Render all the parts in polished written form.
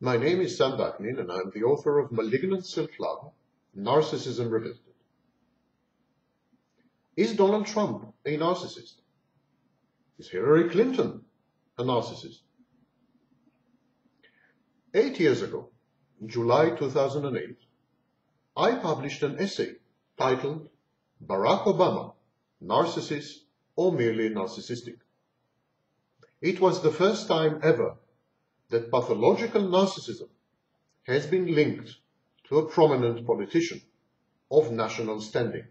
My name is Sam Vaknin, and I'm the author of Malignant Self-Love, Narcissism Revisited. Is Donald Trump a narcissist? Is Hillary Clinton a narcissist? 8 years ago, in July 2008, I published an essay titled Barack Obama, Narcissist or Merely Narcissistic. It was the first time ever that pathological narcissism has been linked to a prominent politician of national standing.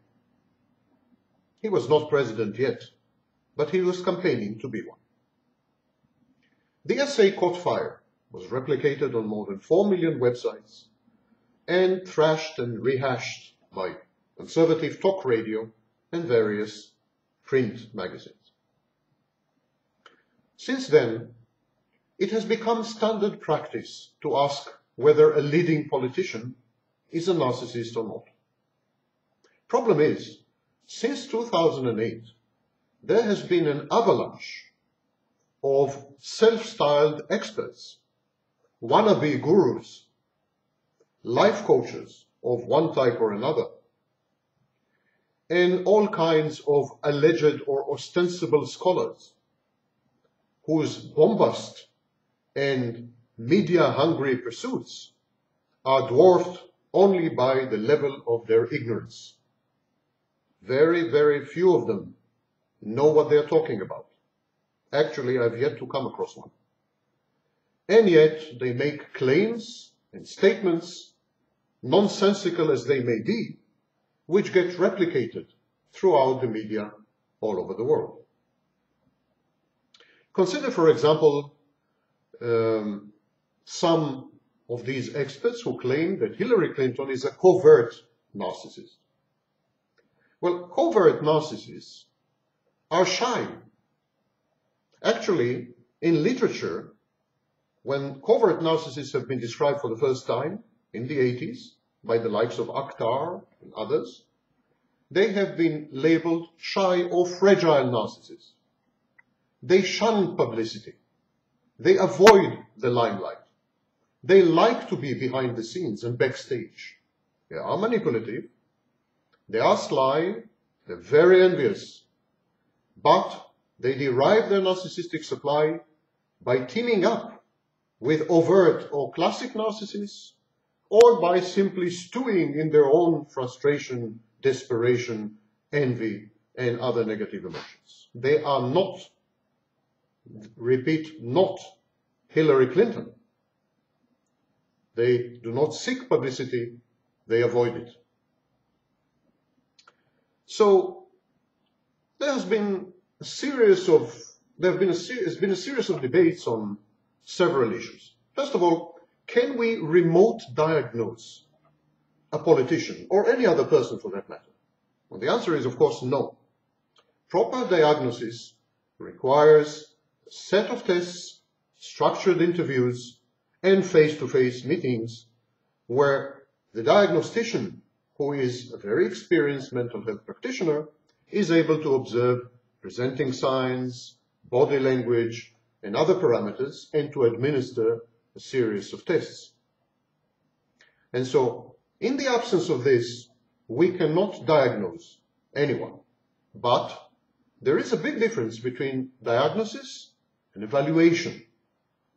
He was not president yet, but he was campaigning to be one. The essay caught fire, was replicated on more than 4 million websites, and thrashed and rehashed by conservative talk radio and various print magazines. Since then, it has become standard practice to ask whether a leading politician is a narcissist or not. Problem is, since 2008, there has been an avalanche of self-styled experts, wannabe gurus, life coaches of one type or another, and all kinds of alleged or ostensible scholars whose bombast and media-hungry pursuits are dwarfed only by the level of their ignorance. Very, very few of them know what they're talking about. Actually, I've yet to come across one. And yet, they make claims and statements, nonsensical as they may be, which get replicated throughout the media all over the world. Consider, for example, some of these experts who claim that Hillary Clinton is a covert narcissist. Well, covert narcissists are shy. Actually, in literature, when covert narcissists have been described for the first time in the 80s by the likes of Akhtar and others, they have been labeled shy or fragile narcissists. They shun publicity. They avoid the limelight. They like to be behind the scenes and backstage. They are manipulative. They are sly, they're very envious, but they derive their narcissistic supply by teaming up with overt or classic narcissists, or by simply stewing in their own frustration, desperation, envy, and other negative emotions. They are not, repeat, not Hillary Clinton. They do not seek publicity, they avoid it. So there has been a series of debates on several issues. First of all, can we remote diagnose a politician or any other person for that matter? Well, the answer is, of course, no. Proper diagnosis requires a set of tests, structured interviews, and face-to-face meetings where the diagnostician, who is a very experienced mental health practitioner, is able to observe presenting signs, body language, and other parameters, and to administer a series of tests. And so, in the absence of this, we cannot diagnose anyone. But there is a big difference between diagnosis and evaluation.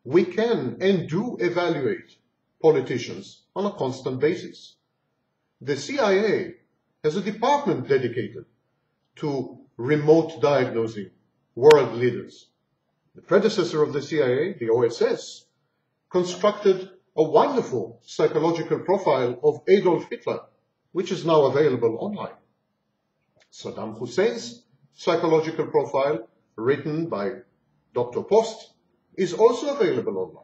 We can and do evaluate politicians on a constant basis. The CIA has a department dedicated to remote diagnosing world leaders. The predecessor of the CIA, the OSS, constructed a wonderful psychological profile of Adolf Hitler, which is now available online. Saddam Hussein's psychological profile, written by Dr. Post, is also available online.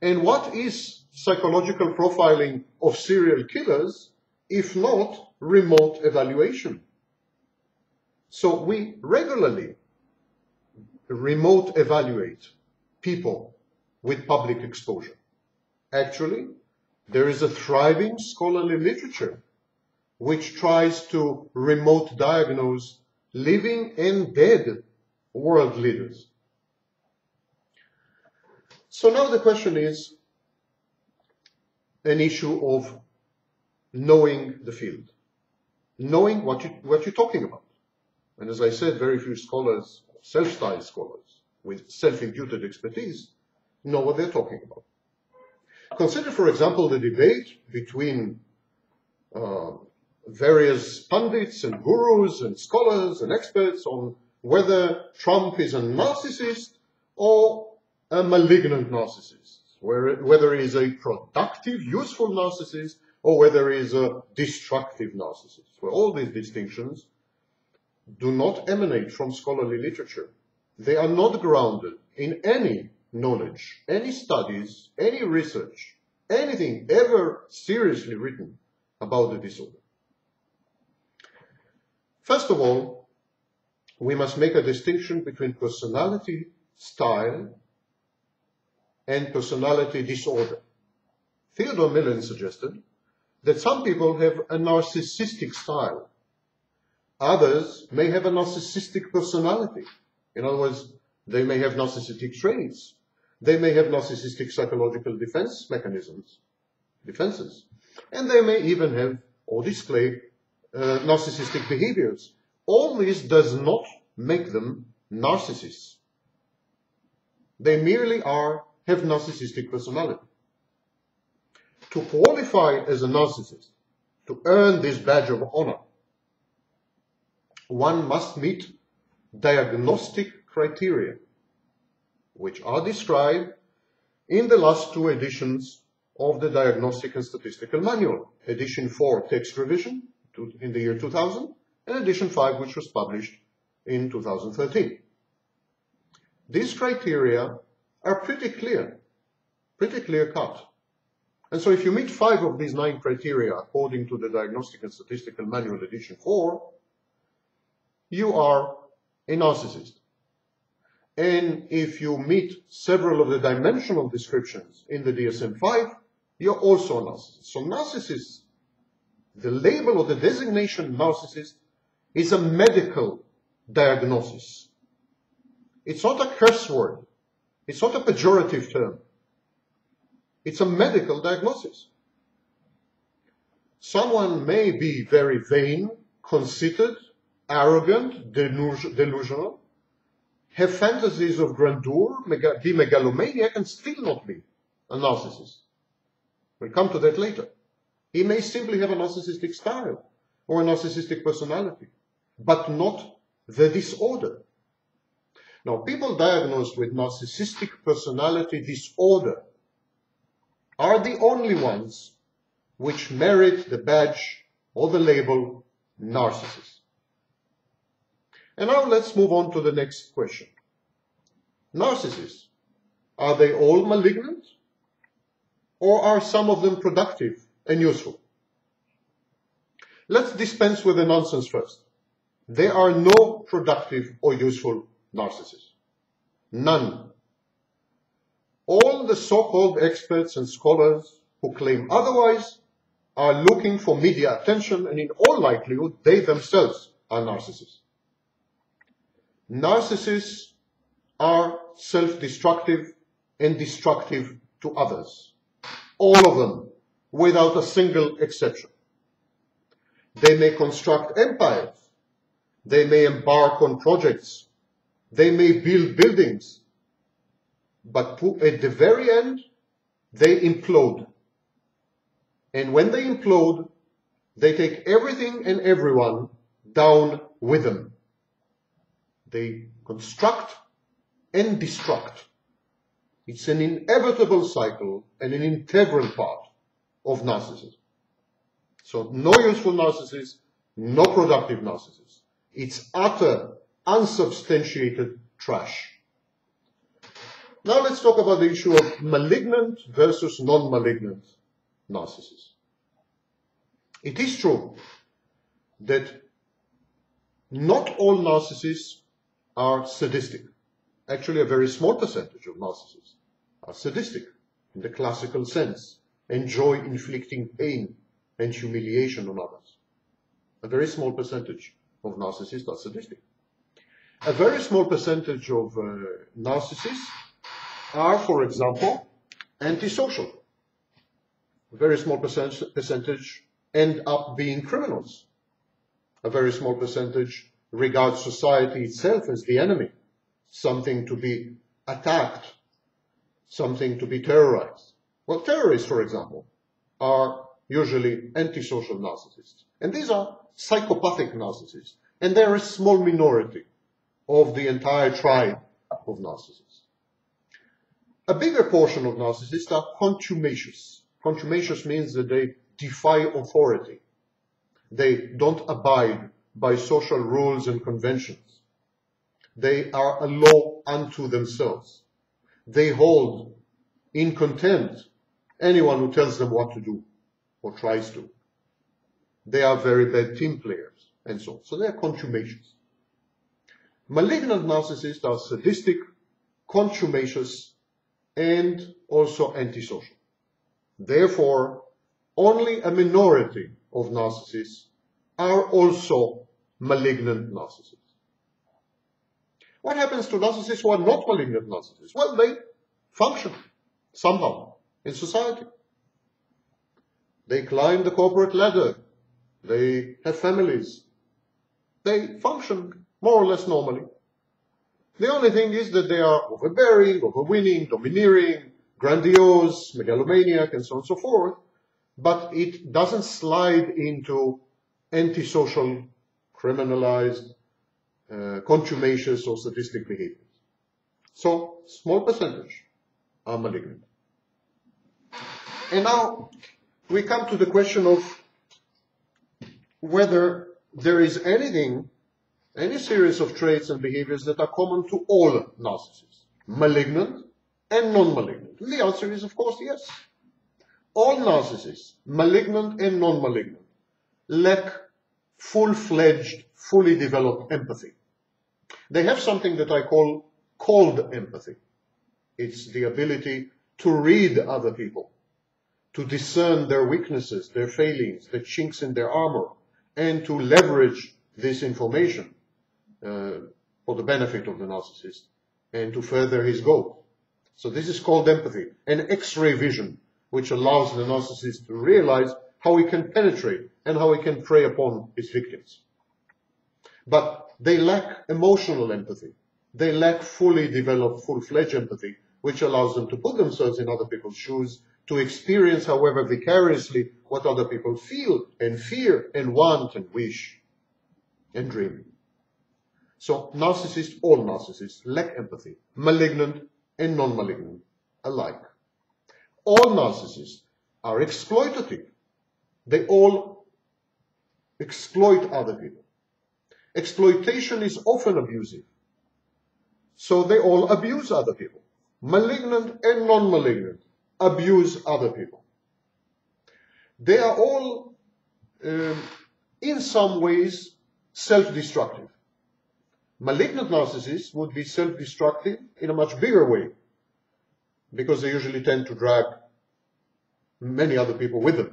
And what is psychological profiling of serial killers, if not remote evaluation? So we regularly remote evaluate people with public exposure. Actually, there is a thriving scholarly literature which tries to remote diagnose living and dead world leaders. So now the question is, an issue of knowing the field, knowing what you're talking about. And as I said, very few scholars, self-styled scholars, with self-imputed expertise, know what they're talking about. Consider, for example, the debate between various pundits and gurus and scholars and experts on whether Trump is a narcissist or a malignant narcissist, whether he is a productive, useful narcissist or whether he is a destructive narcissist. Well, all these distinctions do not emanate from scholarly literature. They are not grounded in any knowledge, any studies, any research, anything ever seriously written about the disorder. First of all, we must make a distinction between personality style and personality disorder. Theodore Millon suggested that some people have a narcissistic style. Others may have a narcissistic personality. In other words, they may have narcissistic traits. They may have narcissistic psychological defense mechanisms, defenses. And they may even have or display narcissistic behaviors. All this does not make them narcissists. They merely have narcissistic personality. To qualify as a narcissist, to earn this badge of honor, one must meet diagnostic criteria, which are described in the last two editions of the Diagnostic and Statistical Manual, edition 4, text revision in the year 2000, and edition 5, which was published in 2013. These criteria are pretty clear cut. And so if you meet 5 of these 9 criteria according to the Diagnostic and Statistical Manual edition 4, you are a narcissist. And if you meet several of the dimensional descriptions in the DSM-5, you're also a narcissist. So narcissists, the label or the designation narcissist is a medical diagnosis. It's not a curse word. It's not a pejorative term. It's a medical diagnosis. Someone may be very vain, conceited, arrogant, delusional, have fantasies of grandeur, be megalomaniac, and still not be a narcissist. We'll come to that later. He may simply have a narcissistic style or a narcissistic personality, but not the disorder. Now, people diagnosed with narcissistic personality disorder are the only ones which merit the badge or the label narcissist. And now let's move on to the next question. Narcissists, are they all malignant? Or are some of them productive and useful? Let's dispense with the nonsense first. There are no productive or useful narcissists. None. All the so-called experts and scholars who claim otherwise are looking for media attention, and in all likelihood, they themselves are narcissists. Narcissists are self-destructive and destructive to others. All of them, without a single exception. They may construct empires. They may embark on projects. They may build buildings. But at the very end, they implode. And when they implode, they take everything and everyone down with them. They construct and destruct. It's an inevitable cycle and an integral part of narcissism. So no useful narcissist, no productive narcissist. It's utter, unsubstantiated trash. Now let's talk about the issue of malignant versus non-malignant narcissists. It is true that not all narcissists are sadistic. Actually, a very small percentage of narcissists are sadistic in the classical sense, enjoy inflicting pain and humiliation on others. A very small percentage of narcissists are sadistic. A very small percentage of narcissists are, for example, antisocial. a very small percentage end up being criminals. A very small percentage regards society itself as the enemy, something to be attacked, something to be terrorized. Well, terrorists, for example, are usually antisocial narcissists. And these are psychopathic narcissists. And they're a small minority of the entire tribe of narcissists. A bigger portion of narcissists are contumacious. Contumacious means that they defy authority. They don't abide by social rules and conventions. They are a law unto themselves. They hold in contempt anyone who tells them what to do or tries to. They are very bad team players and so on. So they are contumacious. Malignant narcissists are sadistic, contumacious, and also antisocial. Therefore, only a minority of narcissists are also malignant narcissists. What happens to narcissists who are not malignant narcissists? Well, they function somehow in society. They climb the corporate ladder. They have families. They function more or less normally. The only thing is that they are overbearing, overweening, domineering, grandiose, megalomaniac, and so on and so forth. But it doesn't slide into antisocial, criminalized, contumacious or sadistic behaviors. So, small percentage are malignant. And now we come to the question of whether there is anything, any series of traits and behaviors that are common to all narcissists, malignant and non-malignant. And the answer is, of course, yes. All narcissists, malignant and non-malignant, lack full-fledged, fully developed empathy. They have something that I call cold empathy. It's the ability to read other people, to discern their weaknesses, their failings, the chinks in their armor, and to leverage this information for the benefit of the narcissist and to further his goal. So this is called empathy, an X-ray vision, which allows the narcissist to realize how he can penetrate and how he can prey upon his victims. But they lack emotional empathy. They lack fully developed, full-fledged empathy, which allows them to put themselves in other people's shoes, to experience, however vicariously, what other people feel and fear and want and wish and dream. So narcissists, all narcissists, lack empathy, malignant and non-malignant alike. All narcissists are exploitative. They all exploit other people. Exploitation is often abusive. So they all abuse other people. Malignant and non-malignant abuse other people. They are all, in some ways, self-destructive. Malignant narcissists would be self-destructive in a much bigger way, because they usually tend to drag many other people with them.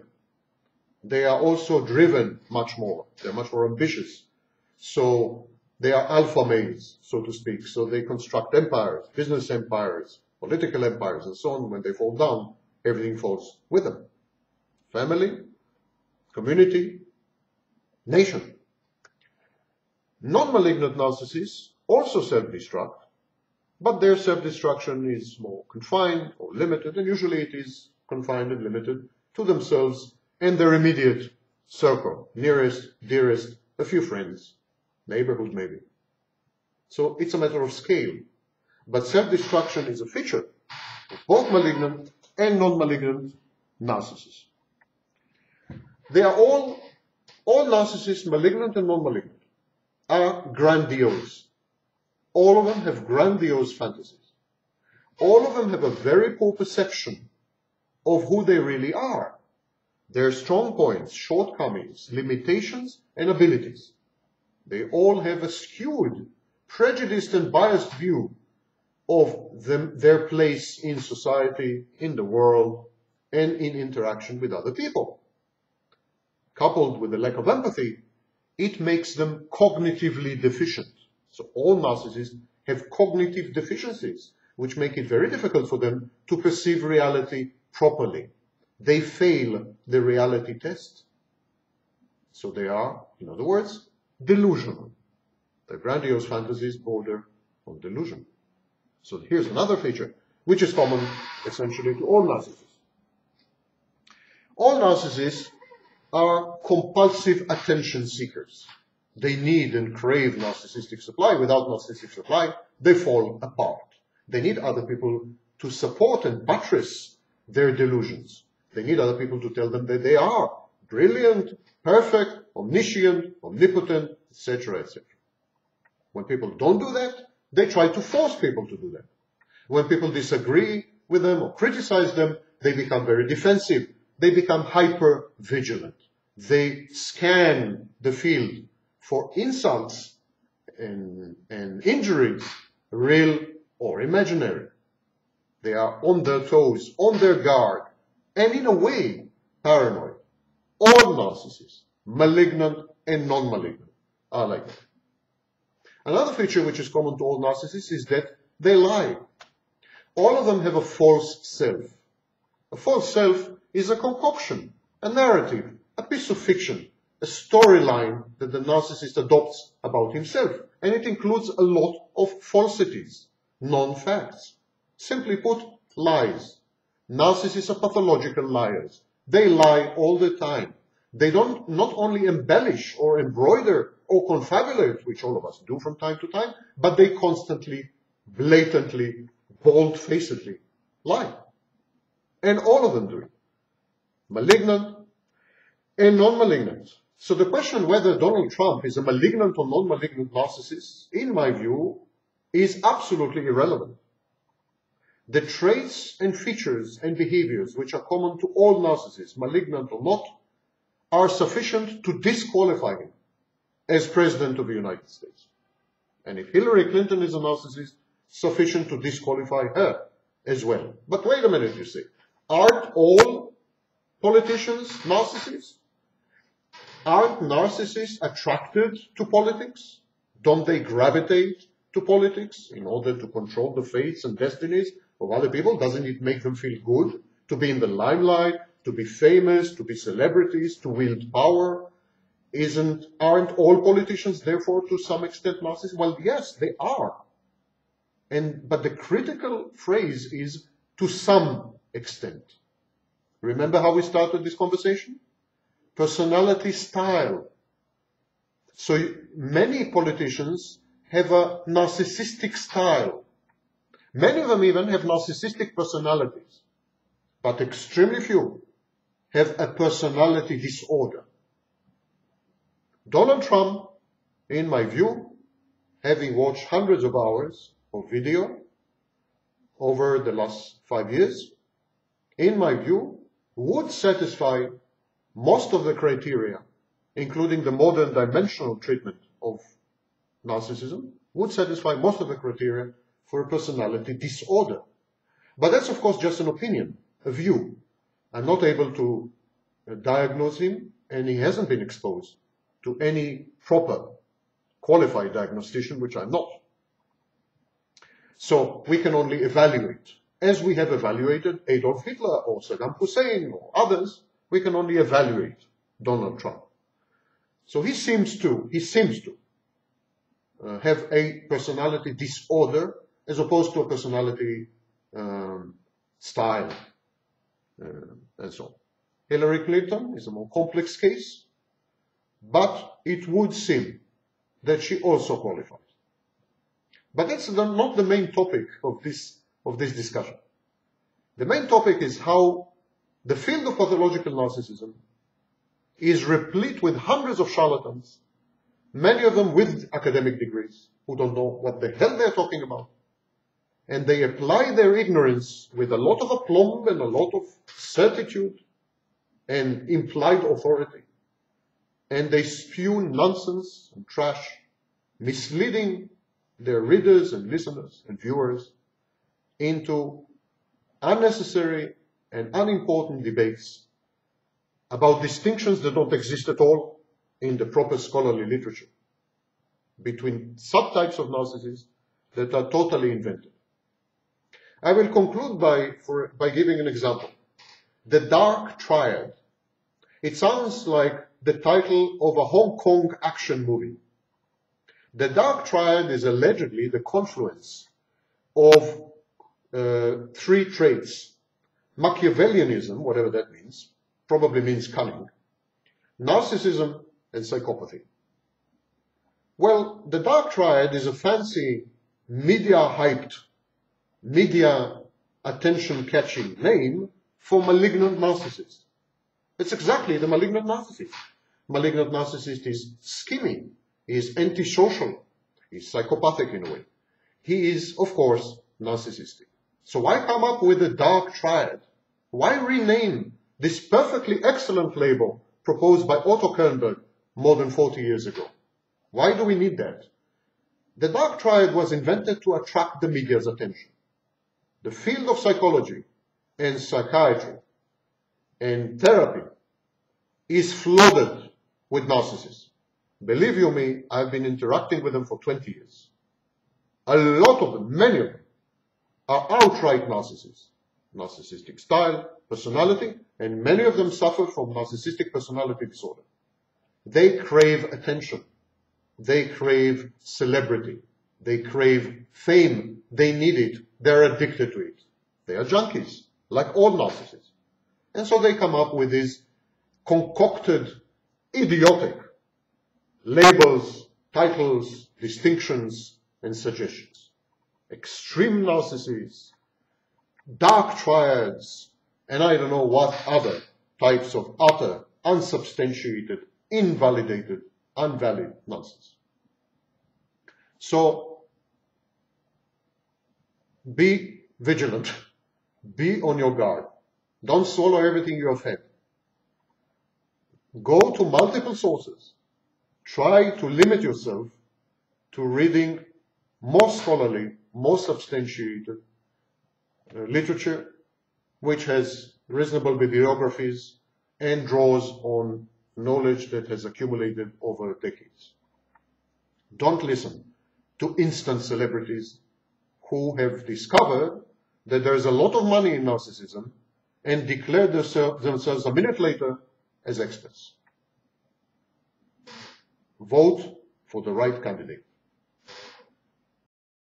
They are also driven much more. They're much more ambitious. So they are alpha males, so to speak. So they construct empires, business empires, political empires, and so on. When they fall down, everything falls with them. Family, community, nation. Non-malignant narcissists also self-destruct, but their self-destruction is more confined or limited, and usually it is confined and limited to themselves and their immediate circle, nearest, dearest, a few friends, neighborhood maybe. So it's a matter of scale. But self-destruction is a feature of both malignant and non-malignant narcissists. They are all narcissists, malignant and non-malignant, are grandiose. All of them have grandiose fantasies. All of them have a very poor perception of who they really are, their strong points, shortcomings, limitations, and abilities. They all have a skewed, prejudiced, and biased view of their place in society, in the world, and in interaction with other people. Coupled with the lack of empathy, it makes them cognitively deficient. So all narcissists have cognitive deficiencies, which make it very difficult for them to perceive reality properly. They fail the reality test, so they are, in other words, delusional. Their grandiose fantasies border on delusion. So here's another feature, which is common essentially to all narcissists. All narcissists are compulsive attention seekers. They need and crave narcissistic supply. Without narcissistic supply, they fall apart. They need other people to support and buttress their delusions. They need other people to tell them that they are brilliant, perfect, omniscient, omnipotent, etc., etc. When people don't do that, they try to force people to do that. When people disagree with them or criticize them, they become very defensive. They become hyper-vigilant. They scan the field for insults and injuries, real or imaginary. They are on their toes, on their guard, and in a way, paranoid. All narcissists, malignant and non-malignant, are like that. Another feature which is common to all narcissists is that they lie. All of them have a false self. A false self is a concoction, a narrative, a piece of fiction, a storyline that the narcissist adopts about himself. And it includes a lot of falsities, non-facts. Simply put, lies. Narcissists are pathological liars. They lie all the time. They don't not only embellish or embroider or confabulate, which all of us do from time to time, but they constantly, blatantly, bold-facedly lie. And all of them do it. Malignant and non-malignant. So the question whether Donald Trump is a malignant or non-malignant narcissist, in my view, is absolutely irrelevant. The traits and features and behaviors which are common to all narcissists, malignant or not, are sufficient to disqualify him as President of the United States. And if Hillary Clinton is a narcissist, sufficient to disqualify her as well. But wait a minute, you see. Aren't all politicians narcissists? Aren't narcissists attracted to politics? Don't they gravitate to politics in order to control the fates and destinies of other people? Doesn't it make them feel good to be in the limelight, to be famous, to be celebrities, to wield power? Aren't all politicians, therefore, to some extent narcissists? Well, yes, they are. But the critical phrase is, to some extent. Remember how we started this conversation? Personality style. So many politicians have a narcissistic style. Many of them even have narcissistic personalities. But extremely few have a personality disorder. Donald Trump, in my view, having watched hundreds of hours of video over the last 5 years, in my view, would satisfy most of the criteria, including the modern dimensional treatment of narcissism, would satisfy most of the criteria for a personality disorder. But that's, of course, just an opinion, a view. I'm not able to diagnose him, and he hasn't been exposed to any proper qualified diagnostician, which I'm not. So we can only evaluate. As we have evaluated Adolf Hitler or Saddam Hussein or others, we can only evaluate Donald Trump. So he seems to have a personality disorder as opposed to a personality style and so on. Hillary Clinton is a more complex case, but it would seem that she also qualifies. But that's not the main topic of this discussion. The main topic is how the field of pathological narcissism is replete with hundreds of charlatans, many of them with academic degrees, who don't know what the hell they're talking about. And they apply their ignorance with a lot of aplomb and a lot of certitude and implied authority. And they spew nonsense and trash, misleading their readers and listeners and viewers into unnecessary and unimportant debates about distinctions that don't exist at all in the proper scholarly literature between subtypes of narcissists that are totally invented. I will conclude by giving an example. The Dark Triad. It sounds like the title of a Hong Kong action movie. The Dark Triad is allegedly the confluence of three traits: Machiavellianism, whatever that means, probably means cunning, narcissism, and psychopathy. Well, the Dark Triad is a fancy, media-hyped, media-attention-catching name for malignant narcissist. It's exactly the malignant narcissist. Malignant narcissist is scheming, is antisocial, is psychopathic in a way. He is, of course, narcissistic. So why come up with the Dark Triad? Why rename this perfectly excellent label proposed by Otto Kernberg more than 40 years ago? Why do we need that? The Dark Triad was invented to attract the media's attention. The field of psychology and psychiatry and therapy is flooded with narcissists. Believe you me, I've been interacting with them for 20 years. A lot of them, many of them, are outright narcissists. Narcissistic style, personality, and many of them suffer from narcissistic personality disorder. They crave attention. They crave celebrity. They crave fame. They need it. They're addicted to it. They are junkies, like all narcissists. And so they come up with these concocted, idiotic labels, titles, distinctions, and suggestions. Extreme narcissists, dark triads, and I don't know what other types of utter, unsubstantiated, invalidated, unvalid nonsense. So, be vigilant. Be on your guard. Don't swallow everything you have had. Go to multiple sources. Try to limit yourself to reading more scholarly, more substantiated literature, which has reasonable bibliographies and draws on knowledge that has accumulated over decades. Don't listen to instant celebrities who have discovered that there is a lot of money in narcissism and declare themselves a minute later as experts. Vote for the right candidate.